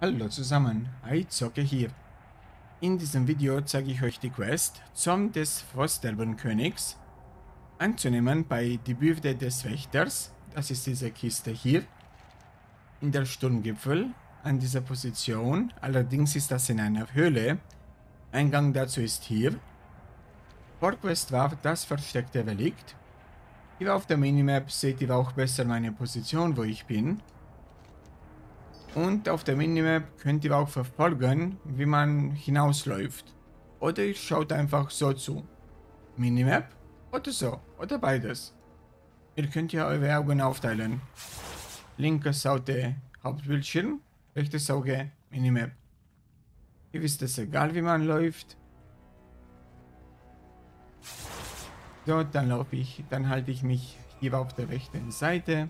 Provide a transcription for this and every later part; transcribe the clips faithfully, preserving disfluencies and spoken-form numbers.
Hallo zusammen, iZocke hier. In diesem Video zeige ich euch die Quest Zorn des Frostelbenkönigs anzunehmen bei die Bürde des Wächters. Das ist diese Kiste hier in der Sturmgipfel an dieser Position. Allerdings ist das in einer Höhle. Eingang dazu ist hier. Vorquest war das versteckte Relikt. Hier auf der Minimap seht ihr auch besser meine Position, wo ich bin. Und auf der Minimap könnt ihr auch verfolgen, wie man hinausläuft. Oder ihr schaut einfach so zu. Minimap oder so. Oder beides. Ihr könnt ja eure Augen aufteilen. Linkes Auge Hauptbildschirm, rechtes Auge Minimap. Hier ist es egal, wie man läuft. So, dann laufe ich, dann halte ich mich hier auf der rechten Seite.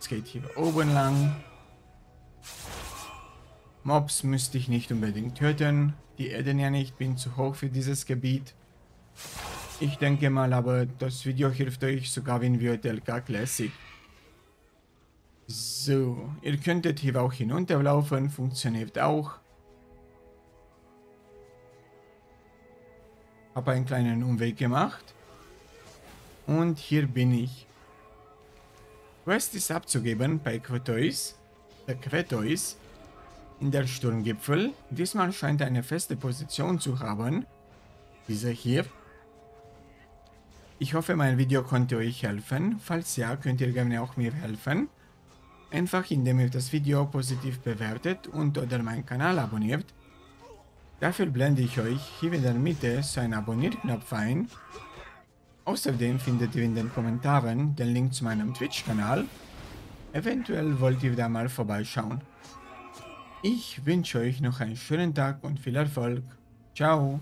Es geht hier oben lang. Mobs müsste ich nicht unbedingt töten. Die Erden ja nicht, bin zu hoch für dieses Gebiet. Ich denke mal, aber das Video hilft euch sogar, wenn wir L K Classic. So, ihr könntet hier auch hinunterlaufen, funktioniert auch. Habe einen kleinen Umweg gemacht. Und hier bin ich. Quest ist abzugeben bei Quetois, der Quetois, in der Sturmgipfel. Diesmal scheint eine feste Position zu haben, diese hier. Ich hoffe, mein Video konnte euch helfen. Falls ja, könnt ihr gerne auch mir helfen. Einfach indem ihr das Video positiv bewertet und oder meinen Kanal abonniert. Dafür blende ich euch hier in der Mitte so einen Abonnierknopf ein. Außerdem findet ihr in den Kommentaren den Link zu meinem Twitch-Kanal. Eventuell wollt ihr da mal vorbeischauen. Ich wünsche euch noch einen schönen Tag und viel Erfolg. Ciao!